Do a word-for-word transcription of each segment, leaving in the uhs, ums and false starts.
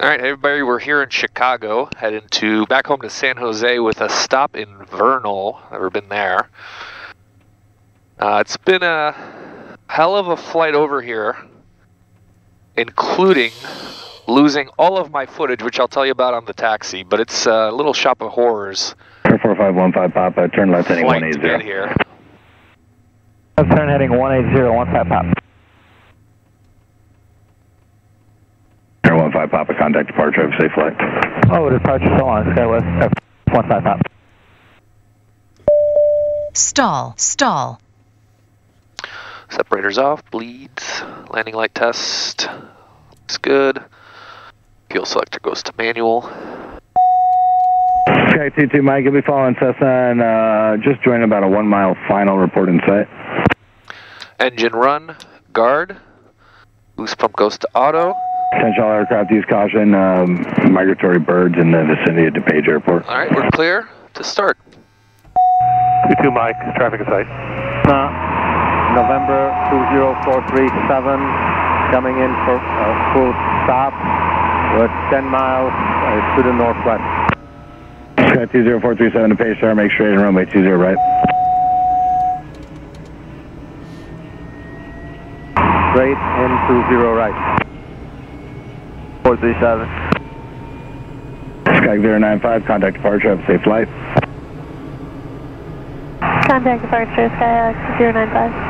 All right, everybody, we're here in Chicago, heading to back home to San Jose with a stop in Vernal. Never been there. Uh, it's been a hell of a flight over here, including losing all of my footage, which I'll tell you about on the taxi, but it's a little shop of horrors. four four five one five Papa, turn left heading one eight zero. Here. Left turn heading one eight zero, one five Papa. Turn one five Papa, contact departure, have a safe flight. Oh, departure still on, SkyWest, one five Papa. Stall, stall. Separators off, bleeds, landing light test. Looks good. Fuel selector goes to manual. Sky two two Mike, you'll be following Cessna and uh, just joining about a one mile final report in sight. Engine run, guard. Loose pump goes to auto. Attention all aircraft, use caution. Um, migratory birds in the vicinity of DuPage Airport. All right, we're clear to start. two two Mike, traffic in sight. No. November two zero four three seven, coming in for a full stop. We're ten miles uh, to the northwest. Sky two zero four three seven to Page Star, make straight and runway two zero right. Straight in two zero right. four three seven. Sky zero nine five, contact departure, have a safe flight. Contact departure, Sky zero nine five.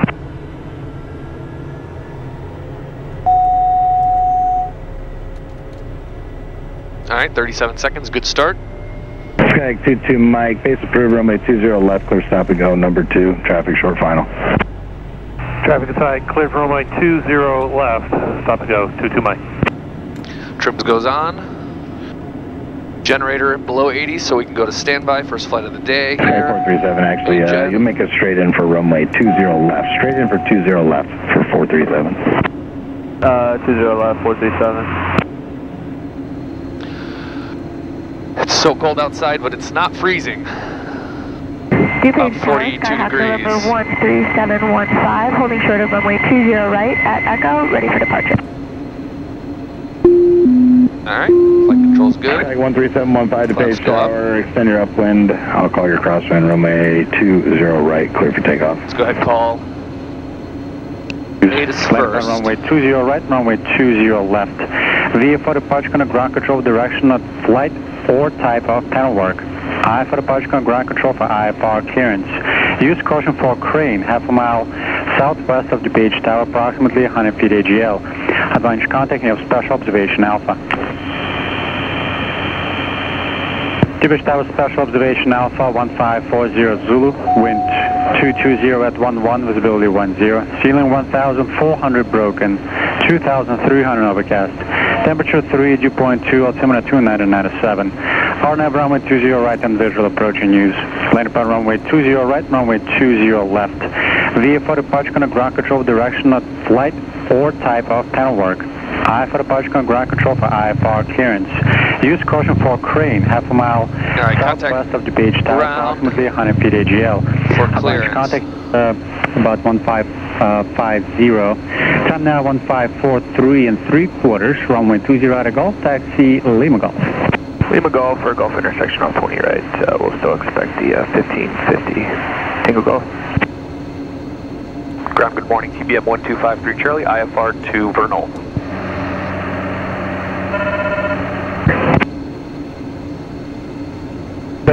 All right, thirty-seven seconds, good start. Skyag two two Mike, base approved, runway two zero left, clear stop and go, number two, traffic short final. Traffic inside, clear for runway two zero left, stop and go, two two Mike. Trims goes on, generator below eighty, so we can go to standby, first flight of the day. four three seven, actually, uh, you'll make us straight in for runway two zero left, straight in for two zero left for four three seven. Uh, two zero left, four three seven. It's so cold outside, but it's not freezing. About forty-two degrees. Number one three seven one five, holding short of runway two zero right at Echo, ready for departure. All right, flight control's good. Like one three seven one five to Page Tower, extend your upwind. I'll call your crosswind, runway two zero right, clear for takeoff. Let's go ahead and call. Eight is first. Runway two zero right, runway two zero left. V A for departure, gonna ground control direction of flight. Or type of panel work. I for departure, ground control for I F R clearance. Use caution for crane, half a mile southwest of the beach tower, approximately one hundred feet A G L. Advance contact, you have special observation Alpha. Beach tower, special observation Alpha, one five four zero Zulu, wind two two zero at one one, visibility one zero, ceiling one thousand four hundred broken, two thousand three hundred overcast. Temperature three, dew point two, altimeter two nine nine seven. R N A V runway two zero right and visual approaching use. Landing pad runway two zero right, runway two zero left. V A for departure, ground control direction of flight or type of panel work. I for departure, ground control for I F R clearance. Use caution for crane, half a mile right, southwest of the beach tower, approximately one hundred feet A G L. For clearance. Contact uh, about one five. Uh, five zero. Time now one five four three and three quarters. Runway two zero out of golf taxi Lima Golf. Lima Golf for golf intersection on twenty right. Uh, we'll still expect the uh, fifteen fifty. Tango Golf. Ground. Good morning. T B M one two five three Charlie. I F R to Vernal.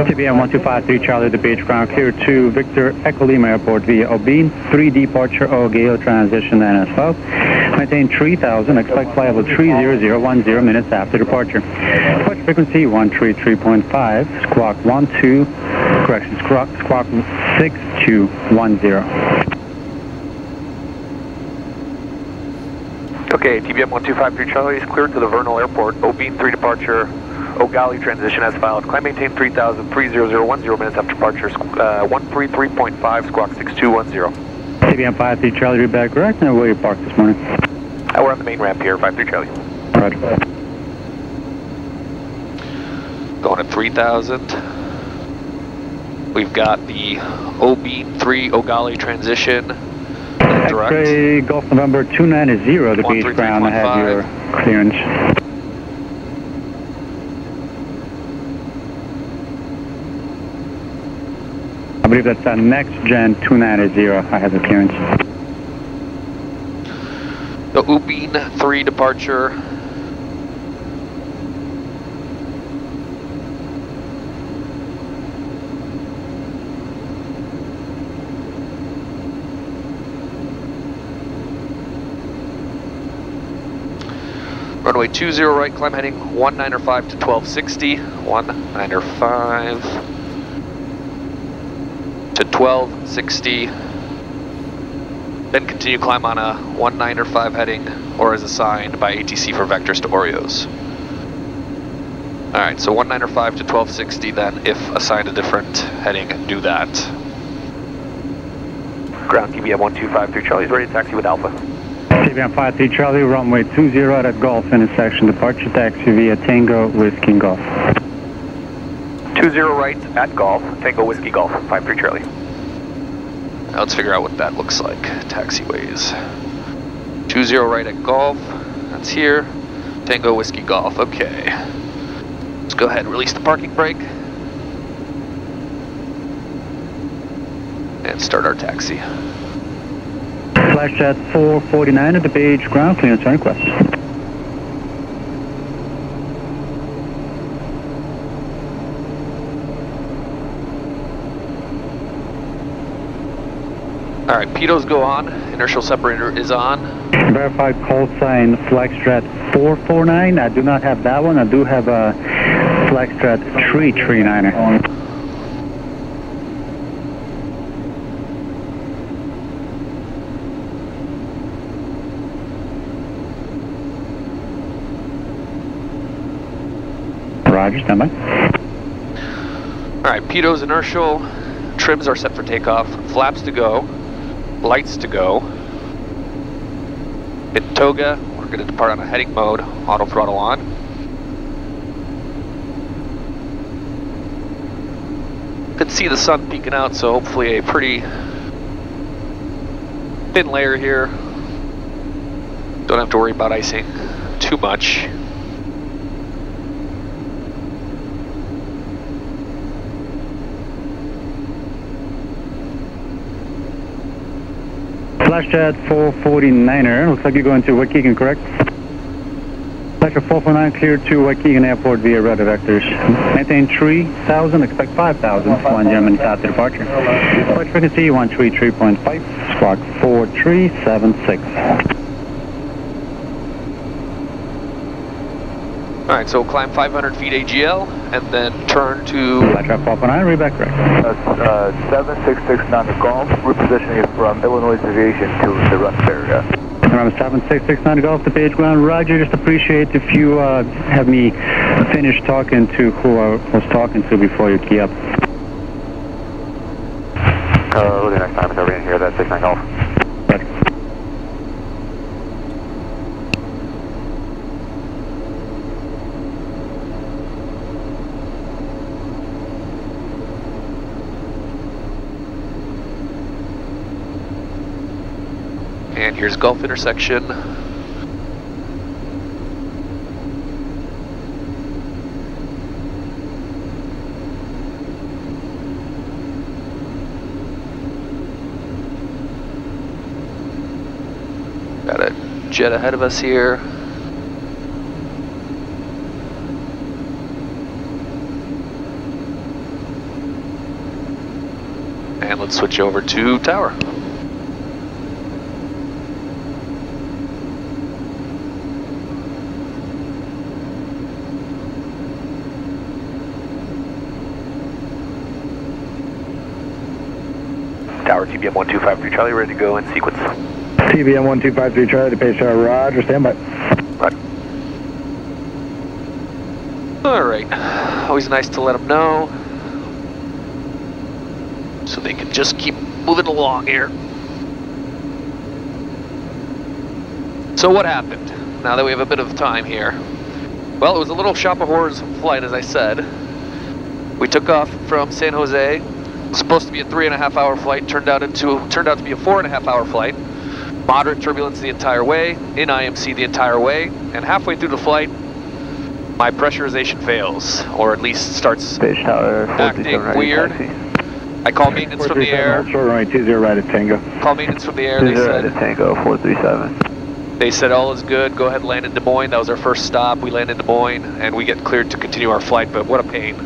T B M one two five three Charlie, the beach ground clear to Victor Echo Lima Airport via Obean Three Departure, Ogallah transition and asphalt. Maintain three thousand, expect flight level three zero zero one zero minutes after departure. Departure frequency one three three point five, squawk one two, correction, squawk, squawk six two one zero. Okay, T B M one two five three Charlie is cleared to the Vernal Airport, Obean Three Departure. Ogallah transition as filed. Climb maintain three thousand, three zero zero one zero minutes after departure, uh, one three three point five, squawk six two one zero. T B M five three Charlie, read back correct, and where you parked this morning? Uh, we're on the main ramp here, five three Charlie. Roger. Going at three thousand. We've got the O B three Ogallah transition. X-ray Golf November two nine zero, the beach ground, I have your clearance. I believe that's a next gen two ninety, I have the clearance. The Obean Three Departure. Runway two zero right, climb heading one ninety-five to twelve sixty, one ninety-five to twelve sixty, then continue climb on a one ninety-five heading or as assigned by A T C for vectors to Oreos. Alright, so one ninety-five to twelve sixty then, if assigned a different heading, do that. Ground T B M one two five three Charlie is ready to taxi with Alpha. T B M five three Charlie, runway two zero at Golf intersection, departure taxi via Tango Whiskey Golf. two zero right at Golf, Tango Whiskey Golf, five three Charlie. Now let's figure out what that looks like, taxiways. two zero right at Golf, that's here, Tango Whiskey Golf, okay. Let's go ahead and release the parking brake. And start our taxi. Flashjet four forty-nine at the DuPage, ground clearance on request. Alright, pitos go on, inertial separator is on. Verified call sign Flexjet four forty-nine, I do not have that one, I do have a Flexjet three thirty-nine. Roger, stand by. Alright, pitos inertial, trims are set for takeoff, flaps to go, lights to go. Hit toga, we're going to depart on a heading mode, auto throttle on. Could see the sun peeking out, so hopefully a pretty thin layer here. Don't have to worry about icing too much. Flashjet four forty-niner, looks like you're going to Waukegan, correct? Flashjet four forty-nine cleared to Waukegan Airport via rudder vectors. Maintain three thousand, expect five thousand, flying German south to departure. Flight frequency one thirty-three point five, squawk four three seven six. Alright, so climb five hundred feet A G L and then turn to... Flashjet four forty-nine, read back correct. Uh, seven six six nine to Golf, repositioning it from Illinois Aviation to the Russ area. Around seven six six nine to Golf, the page ground. Roger, just appreciate if you uh, have me finish talking to who I was talking to before you key up. Uh, look at next time, it's over in here, that's six nine Golf. Right. And here's Gulf intersection. Got a jet ahead of us here. And let's switch over to tower. T B M one two five three Charlie, ready to go in sequence. T B M one two five three Charlie, to page tower, roger, standby. Roger. Alright, always nice to let them know, so they can just keep moving along here. So what happened, now that we have a bit of time here? Well, it was a little shop of horrors flight, as I said. We took off from San Jose. Supposed to be a three and a half hour flight, turned out into turned out to be a four and a half hour flight. Moderate turbulence the entire way, in I M C the entire way, and halfway through the flight, my pressurization fails, or at least starts acting weird. I call maintenance from the air. Short runway two zero right at Tango. Call maintenance from the air. They said right at Tango four three seven. They said all is good. Go ahead and land in Des Moines. That was our first stop. We landed in Des Moines and we get cleared to continue our flight. But what a pain.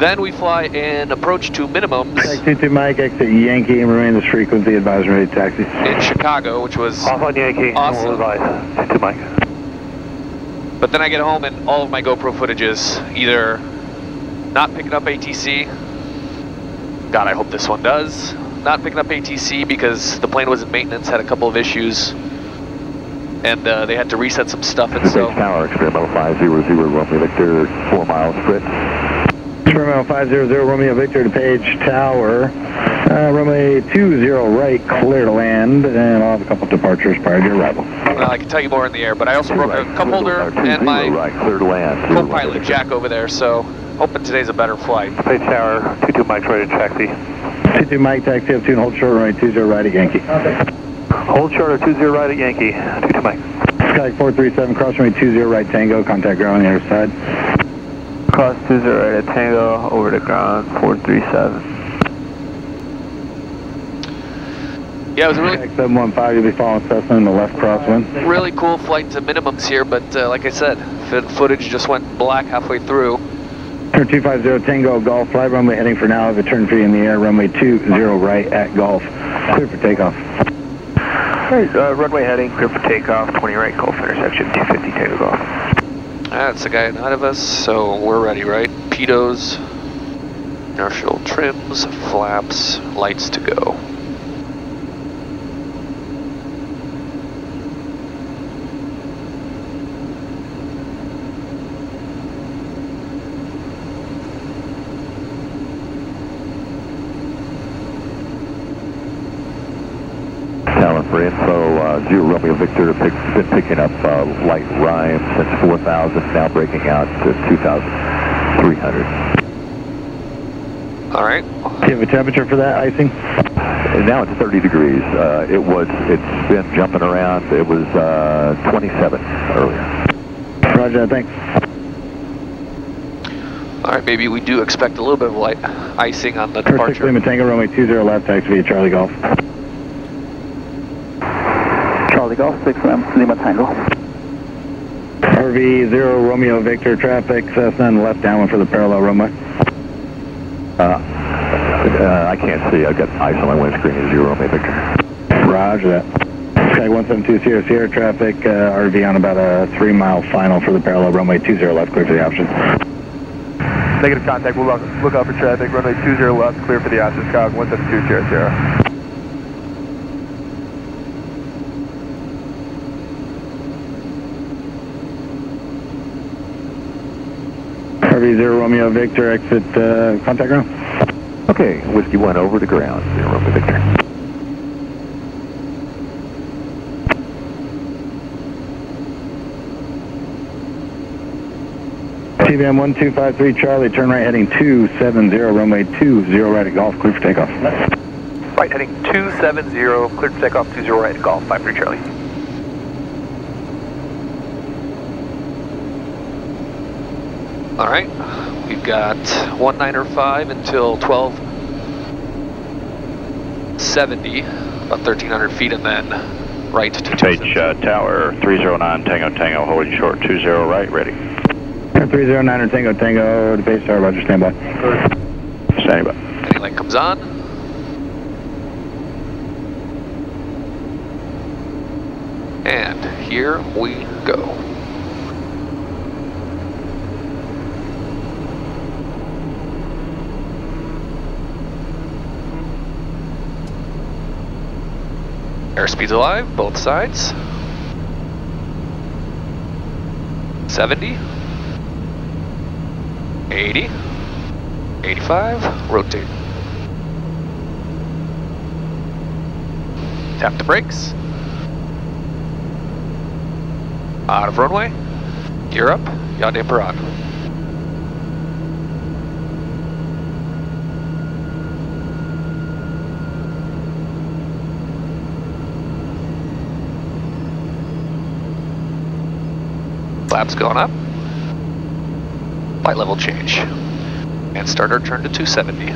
Then we fly in approach to minimums. two two Mike, exit Yankee, and remain this frequency, advisory ready taxi. In Chicago, which was off on Yankee, awesome. two two Mike. But then I get home and all of my GoPro footage is either not picking up A T C. God, I hope this one does. Not picking up A T C because the plane was in maintenance, had a couple of issues, and uh, they had to reset some stuff and so. Tower, experimental five zero zero, Romeo Victor, four miles, Fritz. Terminal five zero zero, Romeo Victor, DuPage Tower, uh, runway two zero right, clear to land, and I'll have a couple of departures prior to your arrival. Well, I can tell you more in the air, but I also broke right, a cup holder and my right, clear to land, co-pilot right, Jack over there, so hoping today's a better flight. DuPage Tower, two two Mike, right at taxi. two two Mike, taxi up two and hold short runway two zero right at Yankee. Okay. Hold short two zero right at Yankee, two two Mike. Sky four three seven, cross runway two zero right Tango, contact ground on the other side. Cross two zero right at Tango, over to ground, four three seven. Yeah, it was a really... seven one five, you'll be following Cessna in the left crosswind. Really cool flight to minimums here, but uh, like I said, footage just went black halfway through. Turn two five zero Tango, Golf, fly runway heading for now, have a turn three in the air, runway two zero right at Golf, clear for takeoff. Right, uh, runway heading, clear for takeoff, twenty right, Golf intersection, two fifty Tango, Golf. That's the guy in front of us, so we're ready, right? Pitos, inertial trims, flaps, lights to go. For info, uh, Zero Romeo Victor pick, been picking up uh, light rhyme since four thousand, now breaking out to two thousand three hundred. All right. Do you have a temperature for that icing? And now it's thirty degrees. Uh, it was, it's been jumping around. It was uh, twenty-seven earlier. Roger, thanks. All right, maybe we do expect a little bit of light icing on the departure. Perfect, Tango, runway two zero left, taxi via Charlie Golf. Golf six Ram Lima Tango. R V zero Romeo Victor traffic Cessna and left downwind for the parallel runway. Uh, uh, I can't see. I've got ice on my windscreen. Is zero Romeo Victor. Roger that. Sky one seven two Sierra Sierra traffic uh, R V on about a three mile final for the parallel runway two zero left. Clear for the option. Negative contact. We'll look out for traffic. Runway two zero left. Clear for the option. Sky one seven two Sierra Sierra. Zero Romeo Victor, exit uh, contact ground. Okay, Whiskey one over to ground, Zero Romeo Victor. T B M one two five three Charlie, turn right heading two seven zero, runway two zero right at Golf, clear for takeoff. Right heading two seven zero, clear for takeoff, two zero right at Golf, five three Charlie. All right, we've got one niner five until twelve seventy, about thirteen hundred feet, and then right to Page uh, Tower, three zero nine Tango Tango, holding short, two zero right, ready. three zero nine Tango Tango, to Page Tower, Roger, standby. Standby. Any light comes on. And here we go. Airspeed's alive, both sides. seventy. eighty. eighty-five. Rotate. Tap the brakes. Out of runway. Gear up. Yande Parade. Flaps going up. Light level change. and start our turn to two seventy.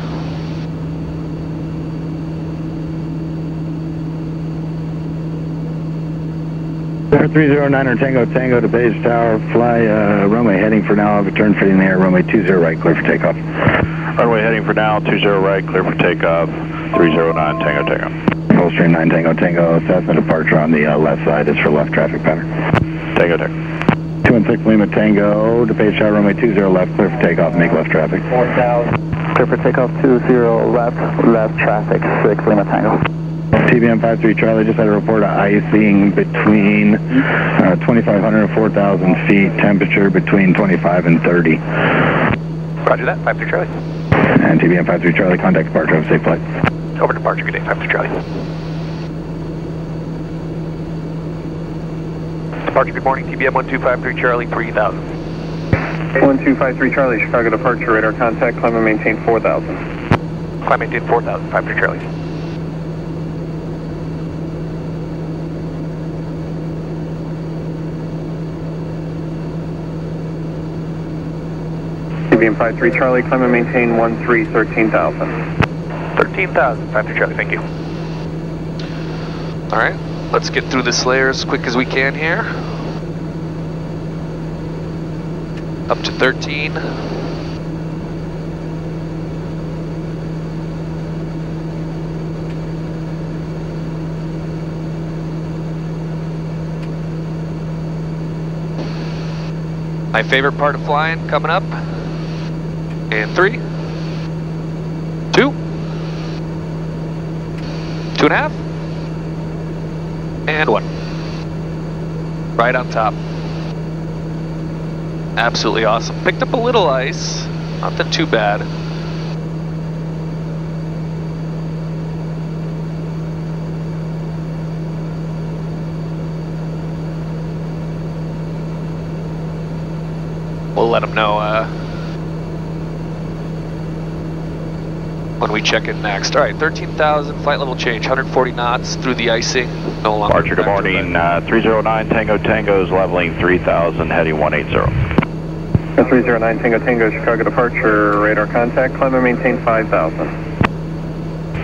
three zero nine or Tango Tango to base tower, fly uh, runway heading for now, turn for in the air, runway two zero right, clear for takeoff. Runway heading for now, two zero right, clear for takeoff, three zero nine Tango Tango. Full stream nine Tango Tango, Cessna departure on the uh, left side is for left traffic pattern. Tango Tango. two one six Lima Tango to base tower, runway two zero left, clear for takeoff, make left traffic. four thousand. Clear for takeoff, two zero left, left traffic, six Lima Tango. T B M five three Charlie, just had a report of icing between uh, twenty-five hundred and four thousand feet, temperature between twenty-five and thirty. Roger that, five three Charlie. And T B M five three Charlie, contact departure, have a safe flight. Over departure, good day, five three Charlie. Departure, good morning, T B M one two five three Charlie, three thousand. one two five three Charlie, Chicago departure, radar contact, climb and maintain four thousand. Climb and maintain four thousand, five three Charlie. five three Charlie, climb and maintain one three, thirteen thousand. thirteen thousand, five three Charlie, thank you. Alright, let's get through this layer as quick as we can here. Up to thirteen. My favorite part of flying coming up. And three, two, two and a half, and one. Right on top. Absolutely awesome. Picked up a little ice, nothing too bad. We'll let them know uh, when we check in next. All right, thirteen thousand, flight level change, one forty knots through the icing. No longer. Departure, good morning, uh, three zero nine Tango Tango's leveling three thousand, heading one eighty. three zero nine Tango Tango, Chicago departure, radar contact, climb and maintain five thousand.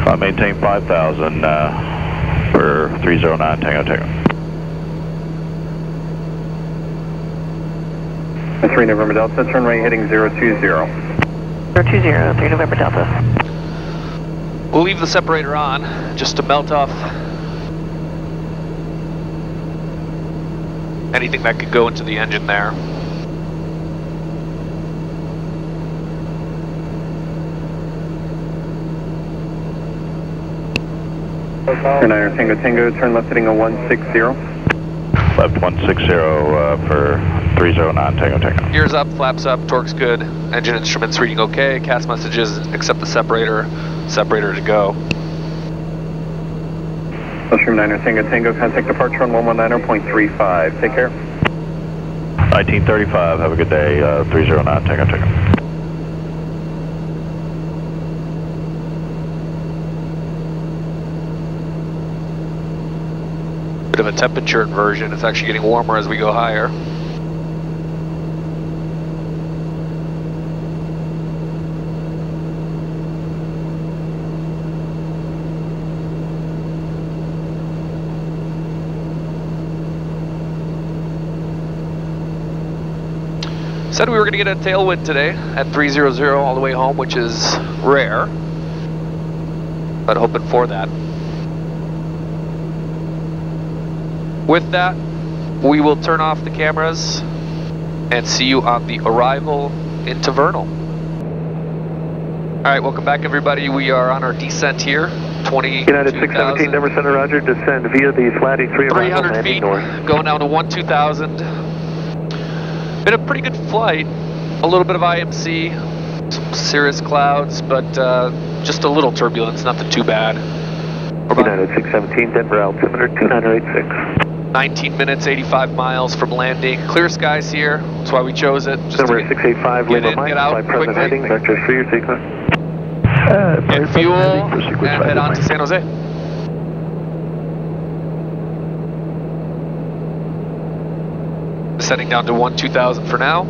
Climb and maintain five thousand uh, for three zero nine Tango Tango. three November Delta, turn right heading zero two zero. zero two zero, three November Delta. We'll leave the separator on, just to melt off anything that could go into the engine there. Niner Tango Tango, turn left heading a one six zero. Left one six zero uh, for three zero nine Tango Tango. Gears up, flaps up, torque's good, engine instruments reading okay, cast messages except the separator. Separator to go. Mushroom Niner Tango Tango, contact departure on one nineteen point three five. Take care. nineteen thirty-five, have a good day, uh, three zero nine Tango Tango. Bit of a temperature inversion, it's actually getting warmer as we go higher. Said we were going to get a tailwind today at three zero zero all the way home, which is rare, but hoping for that. With that, we will turn off the cameras and see you on the arrival into Vernal. All right, welcome back, everybody. We are on our descent here. twenty United six seventeen, Denver Center, Roger. Descend via the flat E three. three hundred feet, north. Going down to one two thousand. Been a pretty good flight, a little bit of I M C, some serious clouds, but uh, just a little turbulence, nothing too bad. United six seventeen, Denver altimeter, two nine eight six. nineteen minutes, eighty-five miles from landing. Clear skies here, that's why we chose it. Just Denver six eighty-five, Lima in, Mike, fly present heading, vector three, your sequence. Uh, Get fuel, and head on to San Jose. Descending down to one two thousand for now.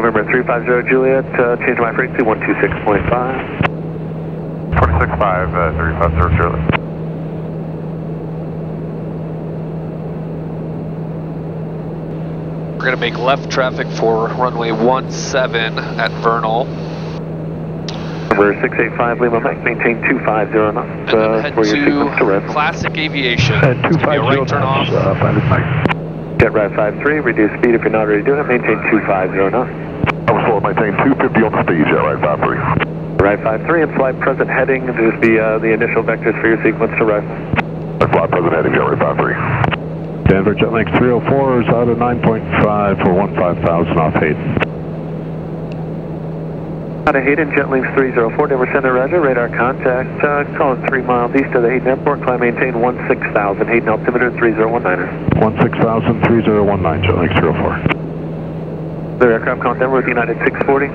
November three five zero Juliet, uh, change my frequency, one two six point five. twenty-six five, uh, three five zero Charlie. We're going to make left traffic for runway one seven at Vernal. Number six eight five Lima Mike, maintain two five zero knots uh, for your sequence to rest. Classic Aviation, uh, two, it's going to be a right turn off. Uh, five, Jet ride five three, reduce speed if you're not already doing it, maintain two five zero knots. I'm slow, maintain two fifty on the speed, jet ride five three. Right five three and flight present heading, just be uh, the initial vectors for your sequence to rest. Flight present heading, jet right five three. Denver Jetlink three oh four is out of nine point five for one five thousand off Hayden. Out of Hayden, Jetlink three oh four, Denver Center, roger, radar contact, uh, calling three miles east of the Hayden Airport, climb maintain one six thousand, Hayden altimeter three oh one nine. one six thousand, three oh one nine, Jetlink three oh four. The aircraft calling Denver with United six forty.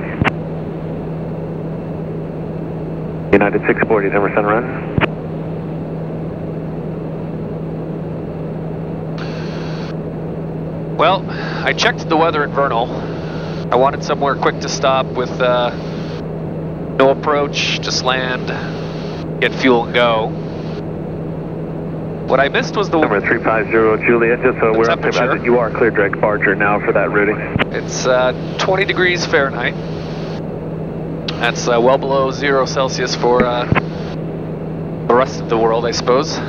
United six forty, Denver Center, run. Well, I checked the weather at Vernal. I wanted somewhere quick to stop with uh, no approach, just land, get fuel and go. What I missed was the number three five zero Juliet, just so we're up to that. You are clear direct departure now for that routing. It's uh, twenty degrees Fahrenheit. That's uh, well below zero Celsius for uh, the rest of the world, I suppose.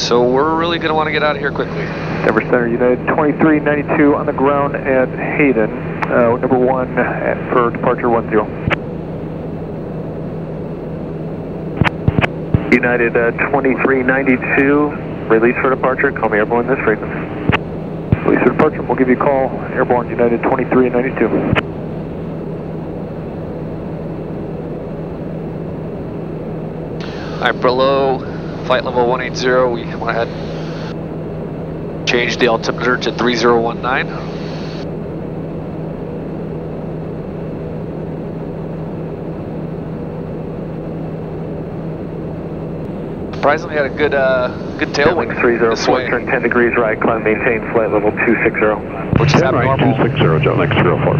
So we're really going to want to get out of here quickly. Denver Center, United twenty-three ninety-two on the ground at Hayden, uh, number one at, for departure one zero. United uh, twenty-three ninety-two, release for departure, call me airborne this frequency. Release for departure, we'll give you a call, airborne United twenty-three ninety-two. All right, below flight level one eight zero, we went ahead and changed the altimeter to three oh one nine. Surprisingly, had a good uh, good tailwind. three oh four, turn ten degrees right, climb, maintain flight level two six zero. Which is abnormal. two six zero, John, next three oh four.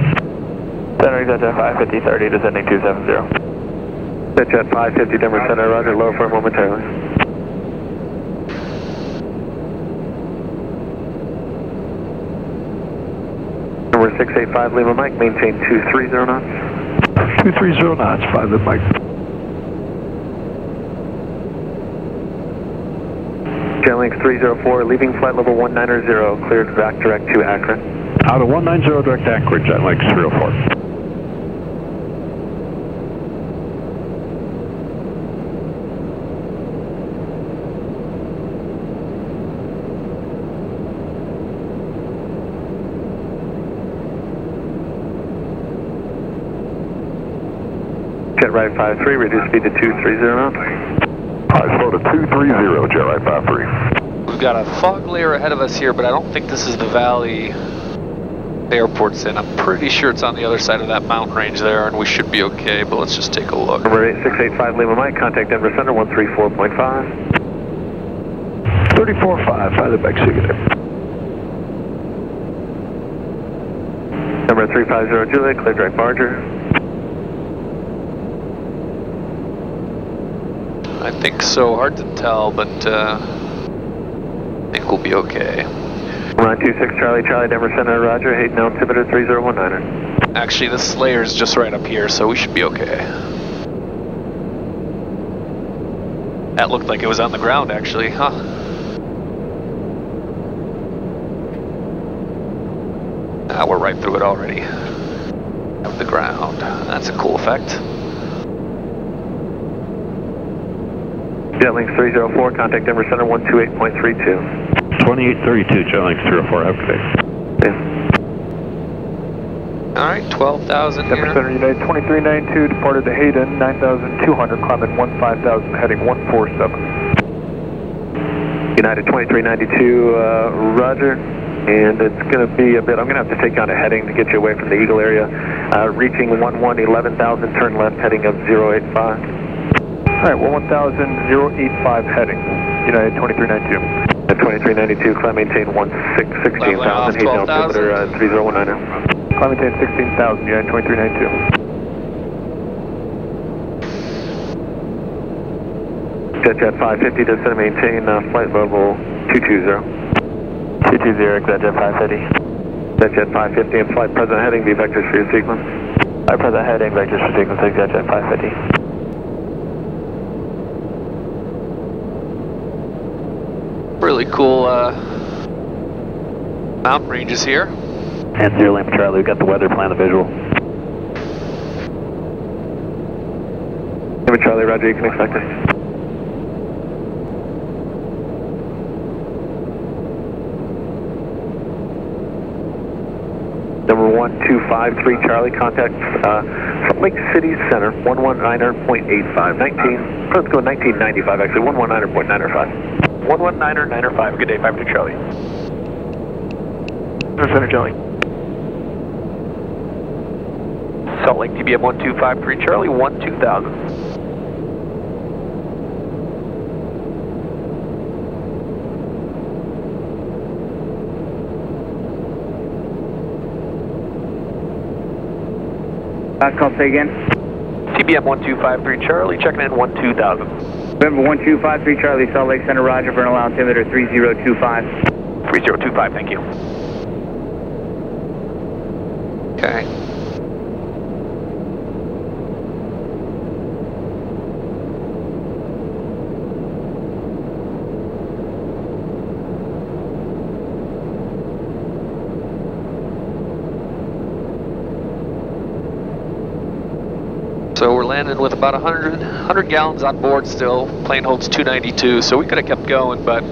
Center, jet five fifty thirty, descending two seven zero. Jet jet five fifty, Denver Center, roger, low for momentarily. Number six eight five, Lima Mike, maintain two three zero knots. two three zero knots, five Lima Mike. Jetlink three oh four, leaving flight level one ninety, cleared back direct to Akron. Out of one ninety, direct to Akron, Jetlink three oh four. Jet right five three, reduce speed to two three zero. Slow to two three zero, jet right five three. We've got a fog layer ahead of us here, but I don't think this is the valley the airport's in. I'm pretty sure it's on the other side of that mountain range there, and we should be okay, but let's just take a look. Number eight six eight five Lima Mike, contact Denver Center, one three four point five. three four five, find the back signature. Number three five zero Juliet, clear direct barger. I think so, hard to tell, but uh, I think we'll be okay. nine two six Charlie, Charlie, Denver Center, roger, Hayden altimeter three oh one nine. Actually, this layer is just right up here, so we should be okay. That looked like it was on the ground, actually, huh? Ah, we're right through it already. Up the ground, that's a cool effect. Jetlink three oh four, contact Denver Center one two eight point three two. twenty-eight thirty-two, Jetlink three oh four, have a good day. Yeah. All right, twelve thousand here. Denver Center United twenty-three ninety-two, departed to Hayden, nine thousand two hundred, climbing one five thousand, heading one four seven. United twenty-three ninety-two, uh, roger. And it's going to be a bit, I'm going to have to take on a heading to get you away from the Eagle area. Uh, reaching one one, eleven thousand, turn left, heading of zero eight five. All right, one one thousand, zero eight five heading, United twenty-three ninety-two. twenty-three ninety-two, climb maintain sixteen thousand, Hayden altimeter uh, three zero one nine. Climb maintain sixteen thousand, yeah, twenty-three ninety-two. ExatJet five fifty, descend and maintain uh, flight level two two zero. two two zero, ExatJet five fifty. ExatJet five fifty and flight present heading, the vectors for your sequence. Flight present heading, vectors for sequence, ExatJet five fifty. Really cool uh, mountain ranges here. And zero lamp Charlie, we've got the weather plan, the visual. Hey, Charlie, roger, you can expect us. one two five three Charlie, contact uh, Salt Lake City Center, one nineteen point eight five, nineteen, let's go nineteen ninety-five actually, one nineteen point nine five. one nineteen point nine five, good day, five two Charlie. Center Charlie. Salt Lake T B M one two five three Charlie, one two thousand. Last call, say again. T B M one two five three Charlie, checking in one two thousand. Remember one two five three Charlie, Salt Lake Center, roger, Vernal altimeter three zero two five. three zero two five, thank you. Okay. So we're landing with about one hundred, one hundred gallons on board still. Plane holds two ninety-two, so we could have kept going, but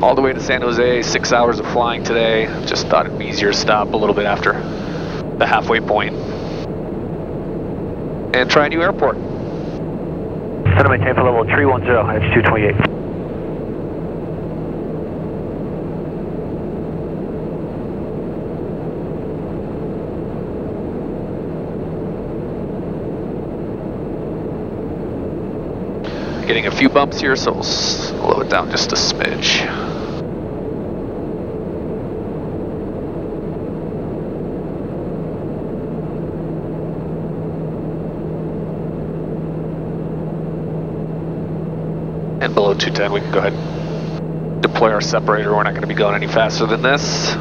all the way to San Jose, six hours of flying today. Just thought it'd be easier to stop a little bit after the halfway point. And try a new airport. Center maintain for level three one zero, it's two twenty-eight. Getting a few bumps here, so we'll slow it down just a smidge. And below two ten, we can go ahead and deploy our separator. We're not going to be going any faster than this.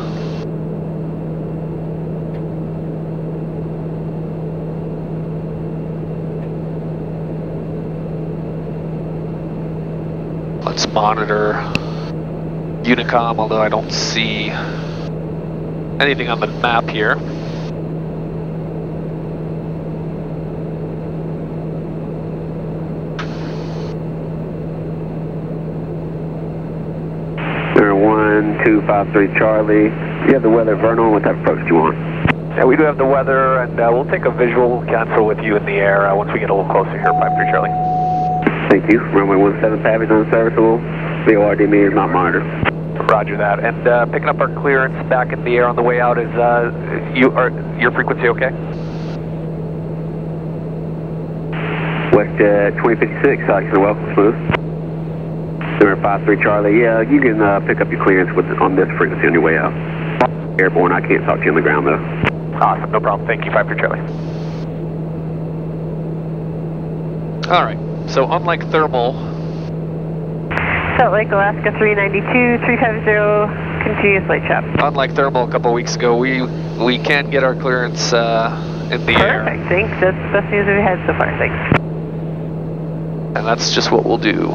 Let's monitor Unicom, although I don't see anything on the map here. There, one two five three Charlie. You have the weather, Vernal. What type of approach do you want? Yeah, we do have the weather, and uh, we'll take a visual cancel with you in the air uh, once we get a little closer here, five three Charlie. Thank you. Runway one seven, Pavis unserviceable. V O R D meter is not monitored. Roger that. And uh, picking up our clearance back in the air on the way out is uh, you are your frequency okay? WestJet twenty fifty-six, actually, welcome smooth. Number five three Charlie. Yeah, you can uh, pick up your clearance with on this frequency on your way out. Airborne, I can't talk to you on the ground though. Awesome, no problem. Thank you, five three Charlie. All right. So unlike thermal, Salt Lake, Alaska three ninety-two, three five zero, continuous light chop. Unlike thermal a couple weeks ago, we we can get our clearance uh, in the Perfect. air. Perfect, thanks. That's the best news we've had so far, thanks. And that's just what we'll do.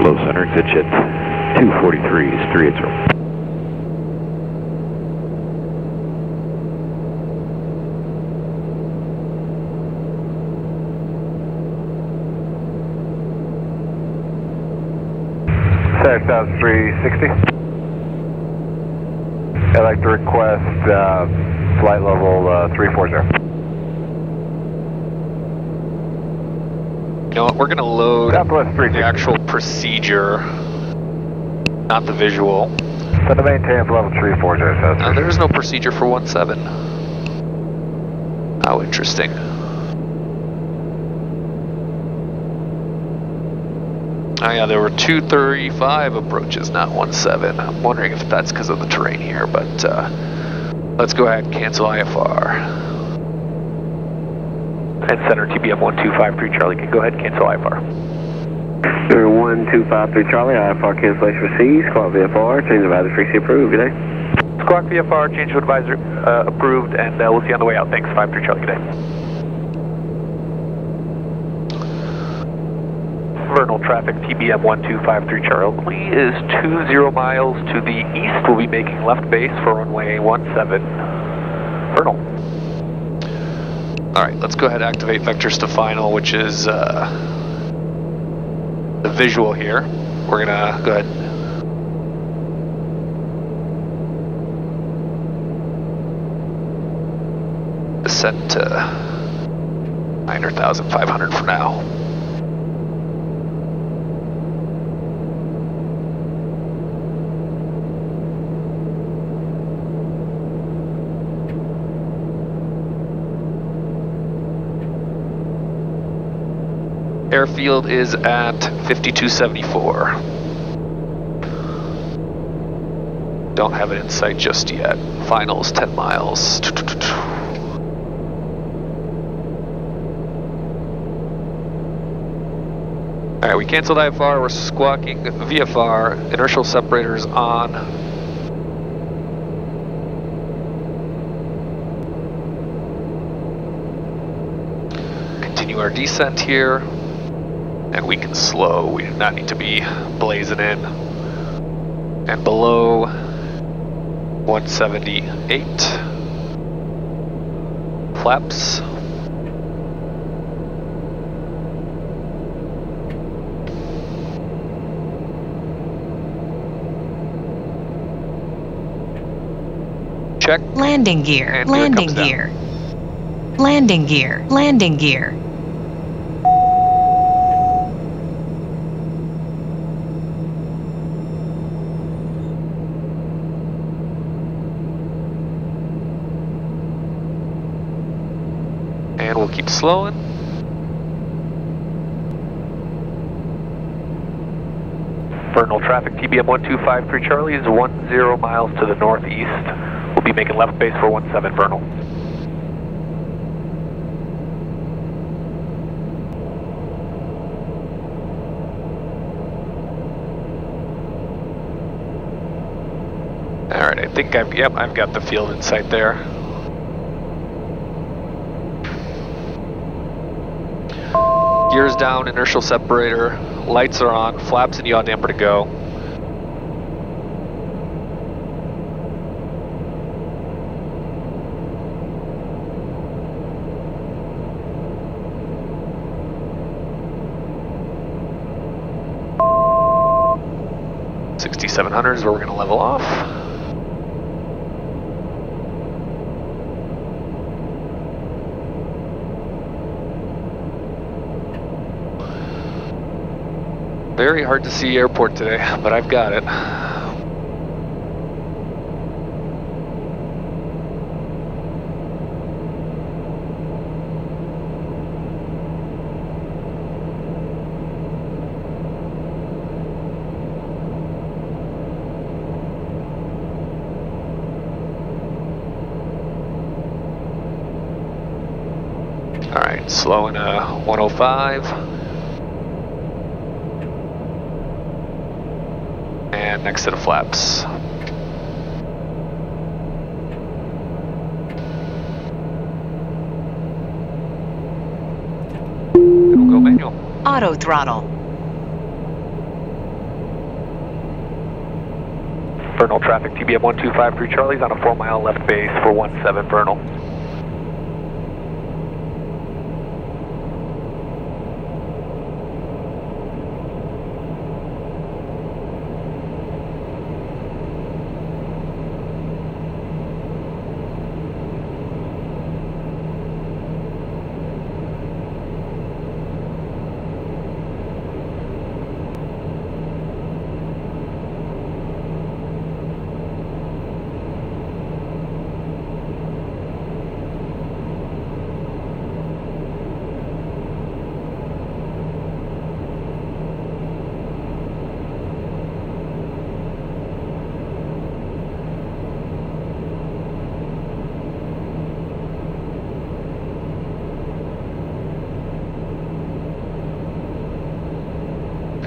Low center, ExatJet two forty-three is three eighty. three sixty. I'd like to request uh, flight level uh, three four zero. You know what, we're going to load the actual procedure, not the visual. So to maintain level three four zero. So now, there is no procedure for one seven. How interesting. Oh yeah, there were two thirty-five approaches, not one seven. I'm wondering if that's because of the terrain here, but uh, let's go ahead and cancel I F R. And Center T B M one two five three Charlie, can go ahead and cancel I F R. Center one two five three Charlie, I F R cancellation received, squawk V F R, change of advisory frequency approved, good day. Squawk V F R, change of advisory uh, approved, and uh, we'll see you on the way out, thanks, five three Charlie, good day. Vernal traffic, T B M one two five three Charlie is two zero miles to the east. We'll be making left base for runway one seven. Vernal. Alright, let's go ahead and activate vectors to final, which is uh, the visual here. We're gonna go ahead. Set to nine thousand five hundred for now. Airfield is at fifty-two seventy-four. Don't have it in sight just yet. Final is ten miles. All right, we canceled I F R, we're squawking V F R, inertial separators on. Continue our descent here. And we can slow, we do not need to be blazing in. And below one seventy-eight, flaps. Check. Landing gear, landing gear. Landing gear, landing gear. We'll keep slowing. Vernal traffic, T B M one two five three Charlie is ten miles to the northeast. We'll be making left base for one seven Vernal. Alright, I think I've, yep, I've got the field in sight there. Gears down, inertial separator, lights are on, flaps and yaw damper to go. sixty-seven hundred is where we're going to level off. Very hard to see airport today, but I've got it. All right, slow in uh, one oh five. Next to the flaps. It'll go manual. Auto throttle. Vernal traffic, T B M one two five three Charlie's on a four mile left base for one seven Vernal.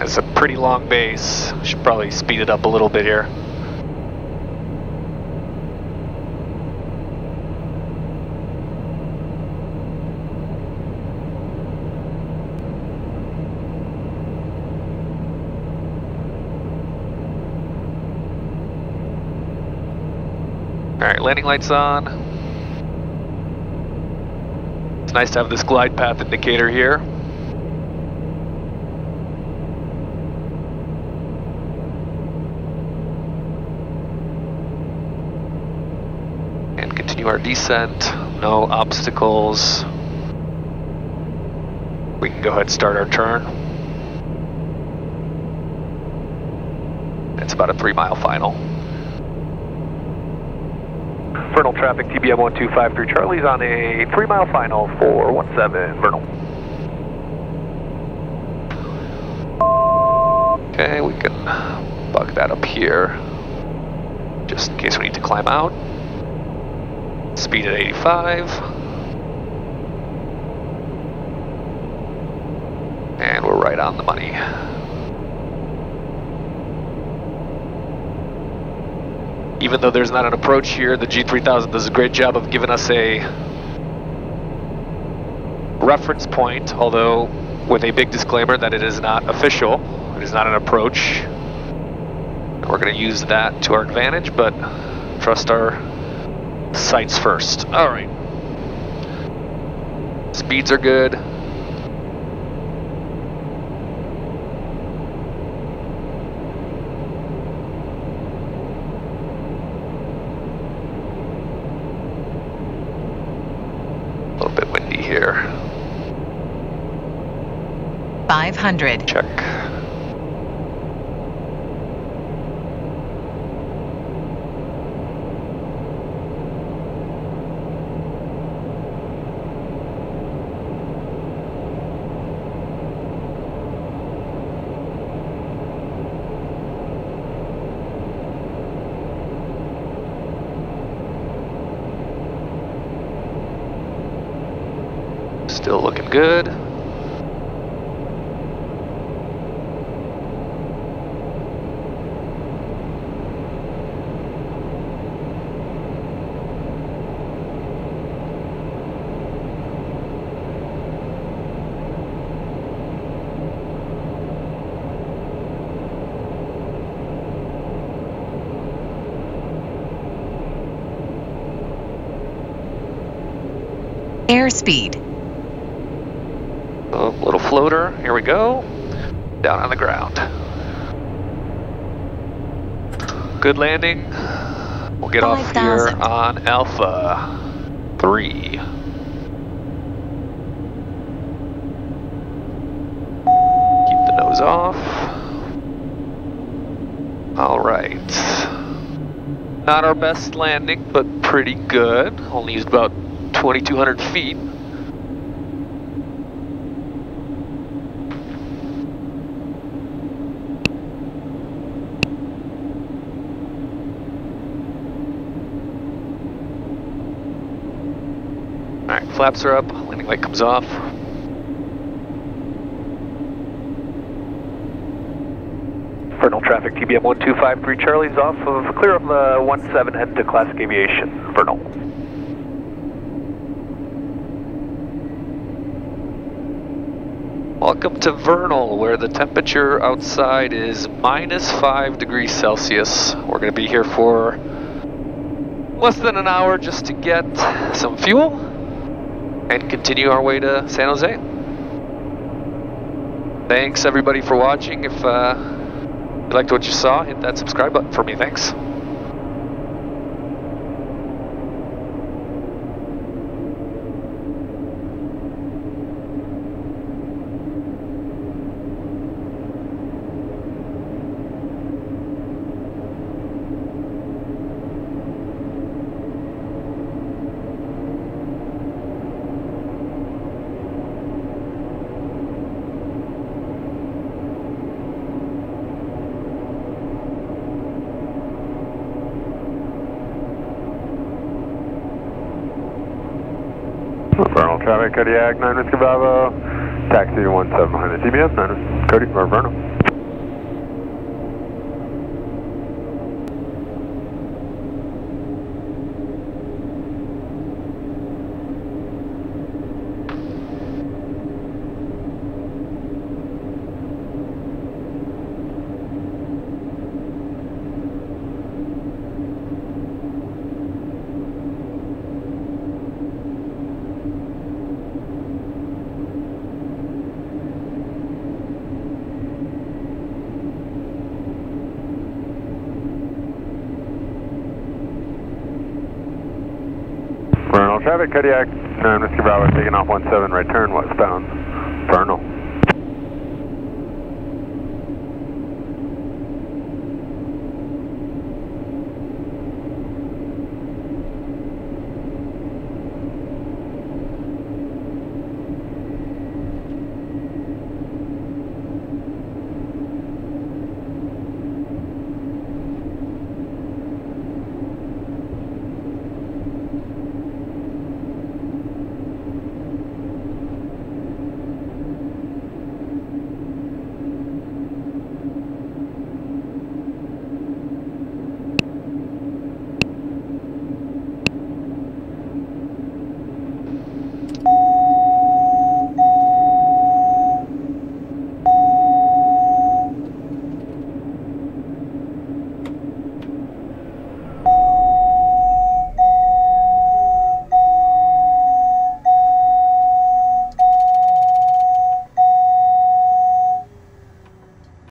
That's a pretty long base. We should probably speed it up a little bit here. Alright, landing lights on. It's nice to have this glide path indicator here. And continue our descent, no obstacles. We can go ahead and start our turn. It's about a three mile final. Vernal traffic, T B M one two five three Charlie's on a three mile final for one seven Vernal. Okay, we can bug that up here just in case we need to climb out. Speed at eighty-five. And we're right on the money. Even though there's not an approach here, the G three thousand does a great job of giving us a reference point, although with a big disclaimer that it is not official, it is not an approach. We're gonna use that to our advantage, but trust our sights first. All right, speeds are good. five hundred. Check. Still looking good. Airspeed. A little floater, here we go, down on the ground. Good landing. We'll get off here on Alpha three. Keep the nose off. All right. Not our best landing, but pretty good. Only used about twenty-two hundred feet. All right, flaps are up, landing light comes off. Vernal traffic, T B M one two five three Charlie's off of clear of the one seven, head to Classic Aviation, Vernal. Welcome to Vernal, where the temperature outside is minus five degrees Celsius. We're going to be here for less than an hour just to get some fuel and continue our way to San Jose. Thanks everybody for watching. If uh, you liked what you saw, hit that subscribe button for me. Thanks. Cody Ag, nine Whiskey Bravo, taxi one seven hundred T B S, nine Cody, or Vernal. Traffic, Kodiak, nine Whiskey Bravo, taking off one seven, right turn, westbound, Vernal.